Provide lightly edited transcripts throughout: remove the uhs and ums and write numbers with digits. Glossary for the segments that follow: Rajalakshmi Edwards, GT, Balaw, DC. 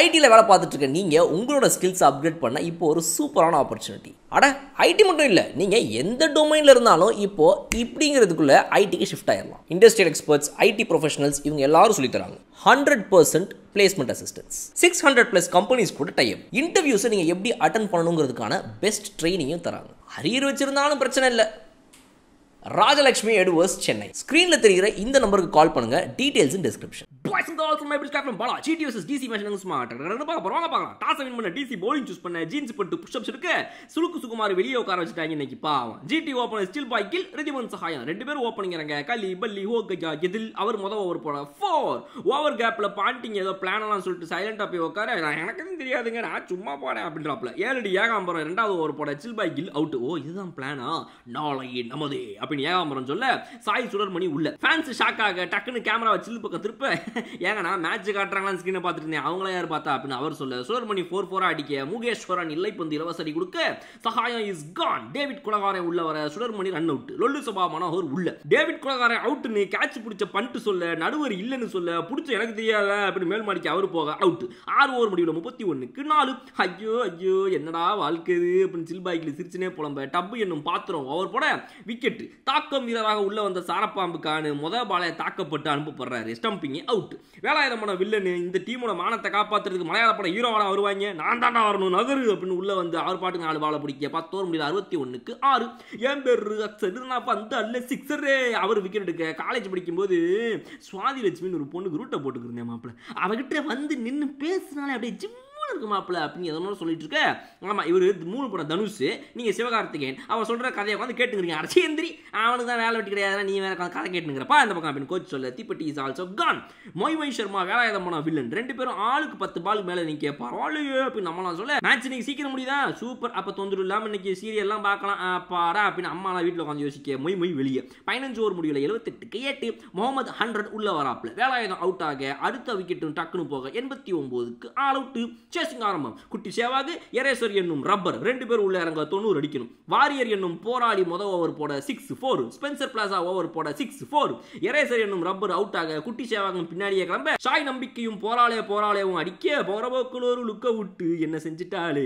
IT level பார்த்துட்டு நீங்கள் உங்களோட ஸ்கில்ஸ் அப்கிரேட் பண்ண இப்போ ஒரு சூப்பரான opportunity. அட IT மட்டும் இல்லை, நீங்கள் எந்த டொமைனில் இருந்தாலும் இப்போ இப்படிங்கிறதுக்குள்ள ஐடிக்கு ஷிஃப்ட் ஆயிடலாம். இண்டஸ்ட்ரியல் எக்ஸ்பர்ட்ஸ், IT ப்ரொஃபஷனல்ஸ் இவங்க எல்லாரும் சொல்லி தராங்க 100% placement assistance. 600+ companies கூட டைப். இன்டர்வியூஸ் நீங்கள் எப்படி அட்டெண்ட் பண்ணணுங்கிறதுக்கான பெஸ்ட் ட்ரைனிங்கும் தராங்க. அரியர் வச்சிருந்தாலும் பிரச்சனை இல்லை. Rajalakshmi Edwards, Chennai. Screen la theriyira indha number ku call panunga. Details in description. Boys and girls from my build captain Bala. GT vs DC match nanga smart. Rendu paaka. Toss win panna DC bowling choose panna. Jeans pottu push-ups irukke. Suluku Sukumar veliya ukara vechittaanga inniki paavam. GT opener still by kill Rijivan Sahayam. Rendu per opening iranga. Kali balli hogaja edil avar modha over poda. 4 over gap la panting edho plan la solittu silent ah poi ukara. Enakku theriyadunga na summa poda appidrapla. 7 yagambara rendavathu over poda still by kill out. Oh idhaan plan ah. Naalai namade Sai Sular Mani Ulla. Fancy Shaka, Takan camera, Chilpaka Tripa, Yangana, Magic Atrangan skin about the Angla Batap in our solar. Solar Mani 44 Adika, Mugesh for an Ilipon, the Lavasari Gurka. Sahaya is gone. David Kulagara Ulla, Solar Mani run out. Lolusaba Mana or Ulla. David Kulagara out in a catch put a punt solar, Nadu Ilan solar, put the Melmari Kaurpoga out. Our Modula Moputun, Kunal, Hayo, Yenada, Alkari, Pensilba, Glissine, Polamba, Tabu and Patro, our Poda, Wicket. தாக்கம் வீரராக உள்ள வந்த சாரப்பாம்புக்கான முதல் பாலை தாக்கப்பட்டு அனுப்பப்படுறாரு. Stumping out. வேலாயுதமான villain இந்த டீமோட மானத்தை காப்பாத்துறதுக்கு மலையாள பட ஹீரோவா வருவாங்க. நான் தாண்டா வரணும் நகரு அப்படின்னு உள்ள வந்து ஆறு பாட்டு 4 பாலை பிடிக்க 10 ஓவர் முடியல 61க்கு 6. ஏன் பேரு அக்சர்னா பந்து அல்ல சிக்ஸரே. அவர் விக்கெட் எடுக்க காலேஜ் படிக்கும்போது சுவாதி லட்சுமின்னு ஒரு பொண்ணு ரூட்ட போட்டுக்கிட்டு இருந்தேன் மாப்ள. அவகிட்ட வந்து நின்னு பேசினாலே அப்படியே மாப்பிள்ள அப்படின்னு எதனால சொல்லிட்டு இருக்க. ஆமா இவரு 3 படம் தனுஷ், நீங்க சிவகார்த்திகேயன். அவன் சொல்ற கதையை வந்து கேட்டுக்கிறீங்க. அரசேந்திரி அவனுக்கு தான் வேலை வெட்டி கிடையாது, நீ வேற கதை கேட்டுங்கிறப்பா இந்த பக்கம் அப்படின்னு கோச் சொல்ல தீப்பட்டி இஸ் ஆல்சோ கான். மொய்வை சர்மா வேலாயுதமான வில்லன். ரெண்டு பேரும் ஆளுக்கு 10 பால் மேல நிக்க பரவாயில்லையே அப்படின்னு நம்மளாம் சொல்ல மேட்ச் நீங்க சீக்கிரம் முடியுதா சூப்பர். அப்ப தொந்தரவு இல்லாம இன்னைக்கு சீரியல்லாம் பார்க்கலாம் பாரா அப்படின்னு அம்மாலாம் வீட்டில் உட்காந்து யோசிக்க மொய் வெளியே 15 ஓவர் முடியல 78. முகமது 100 உள்ள வராப்ல. வேலாயுதம் அவுட் ஆக அடுத்த விக்கெட்டும் டக்குன்னு போக 89க்கு ஆல் அவுட். சேசிங் ஆரம்பம். குட்டி சேவாது எரேசர் என்னும் ரப்பர் ரெண்டு பேர் உள்ள இறங்க 90 அடிக்கணும். வாரியர் என்னும் போராளி முதல் ஓவர் போட 6-4. ஸ்பென்சர் பிளாசா ஓவர் போட 6-4. எரேசர் என்னும் ரப்பர் அவுட் ஆக குட்டி சேவாகும் பின்னாடியே கிளம்ப சாய் நம்பிக்கையும் போராளையும் அடிக்க போறவோக்குள்ளோரு லுக்க விட்டு என்ன செஞ்சிட்டாலே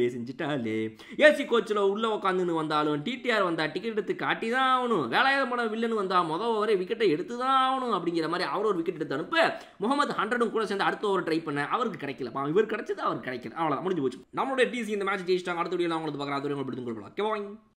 ஏசி கோச்சில் உள்ள உட்காந்துன்னு வந்தாலும் டிடிஆர் வந்தா டிக்கெட் எடுத்து காட்டி தான் ஆகணும். வேலாயுதமான வில்லன் வந்தா முதல் ஓவரை விக்கெட்டை எடுத்து தான் ஆகணும் அப்படிங்கிற மாதிரி அவர் ஒரு விக்கெட் எடுத்து அனுப்ப முகமது 100ம் கூட சேர்ந்து அடுத்த ஓவர் ட்ரை பண்ண அவருக்கு கிடைக்கல. இவர் கிடைச்சது அவருக்கு கிடைக்கல. அவ்வளவு முடிஞ்சு போச்சு. நம்மளுடைய DC இந்த மேட்ச் ஜெயிச்சிட்டாங்க. அடுத்த வீடியோல அவங்களுக்கு பார்க்குற அதுவரை உங்களுக்கு பிடிக்கும்.